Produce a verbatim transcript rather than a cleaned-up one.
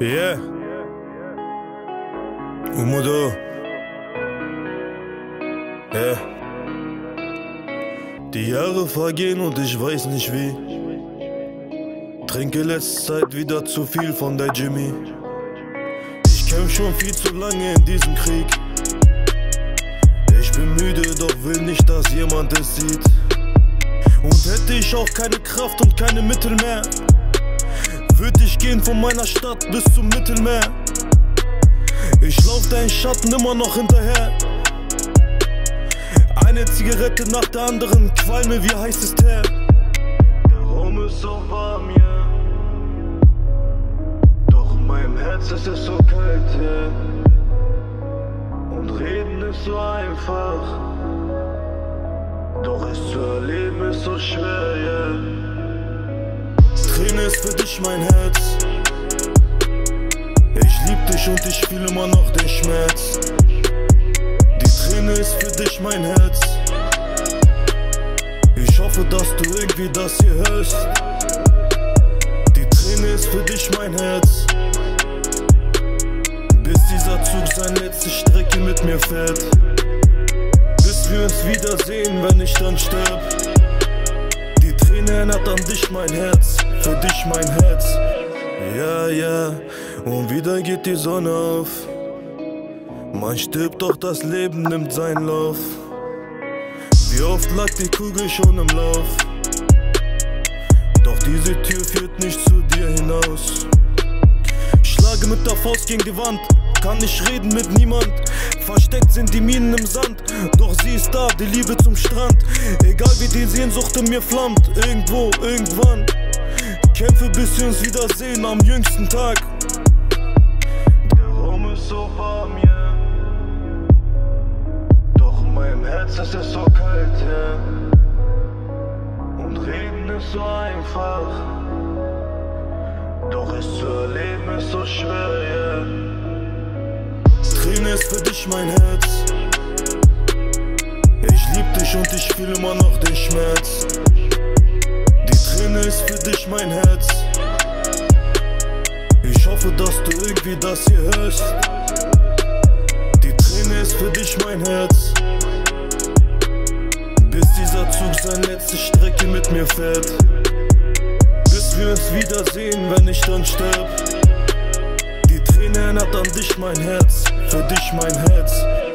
Yeah. Umudo. Yeah. Die Jahre vergehen und ich weiß nicht wie. Trinke letzte Zeit wieder zu viel von der Jimmy. Ich kämpf schon viel zu lange in diesem Krieg. Ich bin müde, doch will nicht, dass jemand es sieht. Und hätte ich auch keine Kraft und keine Mittel mehr, würde ich gehen von meiner Stadt bis zum Mittelmeer. Ich lauf deinen Schatten immer noch hinterher. Eine Zigarette nach der anderen, qualme wie heißes Teer. Der Raum ist so warm, ja, yeah. Doch in meinem Herz ist es so kalt, yeah. Und reden ist so einfach, doch es zu erleben ist so schwer, yeah. Träne ist für dich mein Herz. Ich lieb dich und ich fühl immer noch den Schmerz. Die Träne ist für dich mein Herz. Ich hoffe, dass du irgendwie das hier hörst. Die Träne ist für dich mein Herz. Bis dieser Zug seine letzte Strecke mit mir fährt. Bis wir uns wiedersehen, wenn ich dann sterb. Die Träne erinnert an dich mein Herz. Für dich mein Herz, ja, ja, und wieder geht die Sonne auf. Man stirbt, doch das Leben nimmt seinen Lauf. Wie oft lag die Kugel schon im Lauf? Doch diese Tür führt nicht zu dir hinaus. Schlage mit der Faust gegen die Wand, kann nicht reden mit niemand. Versteckt sind die Minen im Sand, doch sie ist da, die Liebe zum Strand. Egal wie die Sehnsucht in mir flammt, irgendwo, irgendwann. Kämpfe bis wir uns wiedersehen am jüngsten Tag. Der Raum ist so warm, yeah. Doch in meinem Herz ist es so kalt, yeah. Und reden ist so einfach, doch es zu erleben ist so schwer, yeah. Träne ist für dich mein Herz. Ich lieb dich und ich fühl immer noch den Schmerz. Träne ist für dich mein Herz. Ich hoffe, dass du irgendwie das hier hörst. Die Träne ist für dich mein Herz. Bis dieser Zug seine letzte Strecke mit mir fährt. Bis wir uns wiedersehen, wenn ich dann sterb. Die Träne erinnert an dich mein Herz. Für dich mein Herz.